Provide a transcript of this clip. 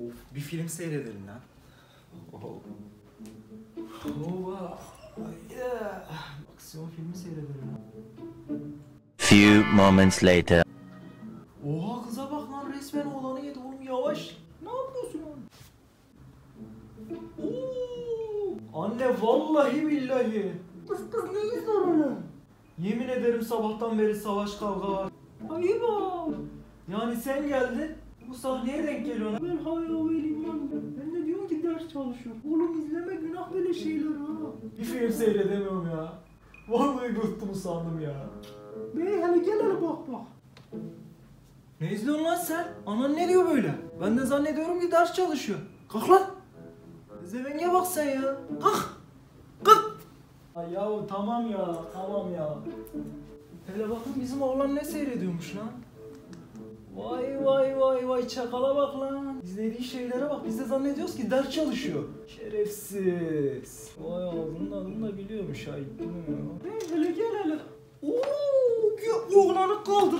Of, bir film seyredelim lan. Oha. Yeah. Aksiyon filmi seyredelim. Few moments later. Oha, kıza bak lan, resmen oğlanı yedi oğlum, yavaş. Ne yapıyorsun oğlum? Oo! Anne vallahi billahi. Kız ne izler onu? Yemin ederim sabahtan beri savaş kavga var. Ayıp ha. Yani sen geldin. Bu sahneye denk geliyor lan. Ben hayal verim lan. Ben de diyorum ki ders çalışıyorum. Oğlum izleme günah böyle şeyler ha. Bir film seyredemiyorum ya. Vallahi bıktım sandım ya. Bey hele gel hele bak bak. Ne izliyorsun lan sen? Anan ne diyor böyle? Ben de zannediyorum ki ders çalışıyor. Kalk lan. Zevenge bak sen ya. Kalk. Kalk. Ay yahu tamam ya. Tamam ya. Hele bakın bizim oğlan ne seyrediyormuş lan. Vay vay vay vay, çakala bak lan. İzlediği şeylere bak, biz de zannediyoruz ki ders çalışıyor. Şerefsiz. Vay bunun da biliyormuş ha. Hele gel hele. Ooo oğlanı kaldı.